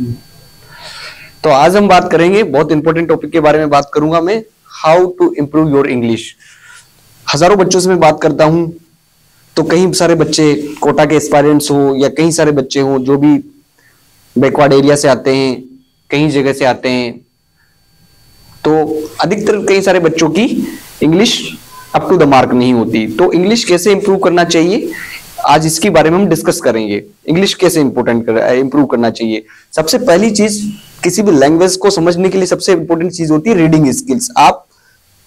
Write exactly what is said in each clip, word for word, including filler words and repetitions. तो आज हम बात करेंगे, बहुत इंपॉर्टेंट टॉपिक के बारे में बात करूंगा मैं, how to improve your English. हजारों बच्चों से मैं बात करता हूं, तो कई सारे बच्चे कोटा के एस्पायरेंट्स हो या कई सारे बच्चे हो जो भी बैकवर्ड एरिया से आते हैं, कई जगह से आते हैं, तो अधिकतर कई सारे बच्चों की English up to the mark नहीं होती। तो इंग्लिश कैसे इंप्रूव करना चाहिए, आज इसके बारे में हम डिस्कस करेंगे। इंग्लिश कैसे इंपोर्टेंट कर इंप्रूव करना चाहिए। सबसे पहली चीज, किसी भी लैंग्वेज को समझने के लिए सबसे इंपॉर्टेंट चीज होती है रीडिंग स्किल्स। आप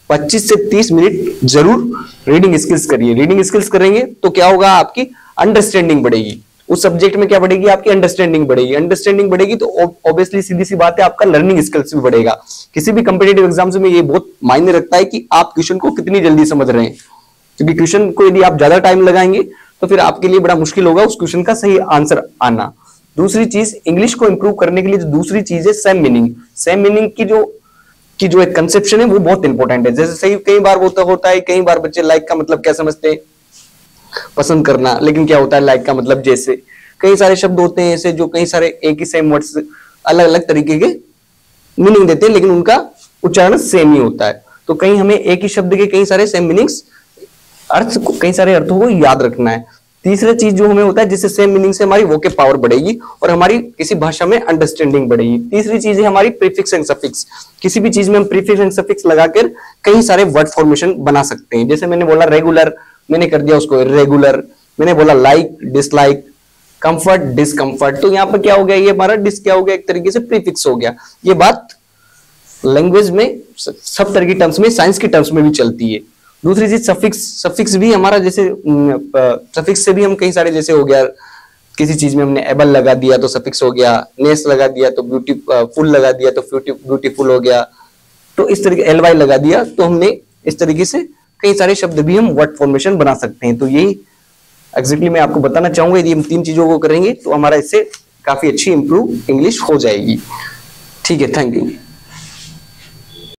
पच्चीस से तीस मिनट जरूर रीडिंग स्किल्स करिए। रीडिंग स्किल्स करेंगे तो क्या होगा, आपकी अंडरस्टैंडिंग बढ़ेगी। उस सब्जेक्ट में क्या बढ़ेगी, आपकी अंडरस्टैंडिंग बढ़ेगी। अंडरस्टैंडिंग बढ़ेगी तो ऑब्वियसली सीधी सी बात है, आपका लर्निंग स्किल्स भी बढ़ेगा। किसी भी कॉम्पिटिटिव एग्जाम्स में ये बहुत मायने रखता है कि आप क्वेश्चन को कितनी जल्दी समझ रहे हैं, क्योंकि क्वेश्चन को यदि आप ज्यादा टाइम लगाएंगे तो फिर आपके लिए बड़ा मुश्किल होगा उस क्वेश्चन का सही आंसर आना। दूसरी चीज, इंग्लिश को इंप्रूव करने के लिए जो दूसरी चीज है, सेम मीनिंग। सेम मीनिंग की जो की जो एक कंसेप्शन है वो बहुत इंपॉर्टेंट है। जैसे सही कई बार होता होता है, कई बार बच्चे लाइक का मतलब क्या समझते हैं, पसंद करना, लेकिन क्या होता है लाइक का मतलब जैसे। कई सारे शब्द होते हैं ऐसे जो कई सारे एक ही सेम वर्ड्स अलग अलग तरीके के मीनिंग देते हैं, लेकिन उनका उच्चारण सेम ही होता है। तो कहीं हमें एक ही शब्द के कई सारे सेम मीनिंग्स, अर्थ कई सारे अर्थों को याद रखना है। तीसरा चीज जो हमें होता है, जिससे सेम मीनिंग से हमारी वोकैब पावर बढ़ेगी और हमारी किसी भाषा में अंडरस्टैंडिंग बढ़ेगी। तीसरी चीज है हमारी प्रीफिक्स एंड सफिक्स। किसी भी चीज में हम प्रीफिक्स एंड सफिक्स लगाकर कई सारे वर्ड फॉर्मेशन बना सकते हैं। जैसे मैंने बोला रेगुलर, मैंने कर दिया उसको इरेगुलर। मैंने बोला लाइक, डिसलाइक, कंफर्ट, डिसकंफर्ट। तो यहाँ पर क्या हो गया, ये हमारा डिस क्या हो गया, एक तरीके से प्रीफिक्स हो गया। ये बात लैंग्वेज में सब तरह की टर्म्स में, साइंस की टर्म्स में भी चलती है। दूसरी चीज सफिक्स। सफिक्स भी हमारा, जैसे सफिक्स से भी हम कई सारे, जैसे हो गया किसी चीज में हमने एबल लगा दिया तो सफिक्स हो गया, नेस लगा दिया तो ब्यूटीफुल लगा दिया तो ब्यूटीफुल हो गया, तो इस तरीके एल वाई लगा दिया, तो हमने इस तरीके से कई सारे शब्द भी हम वर्ड फॉर्मेशन बना सकते हैं। तो यही एग्जैक्टली मैं आपको बताना चाहूंगा। यदि हम तीन चीजों को करेंगे तो हमारा इससे काफी अच्छी इंप्रूव इंग्लिश हो जाएगी। ठीक है, थैंक यू।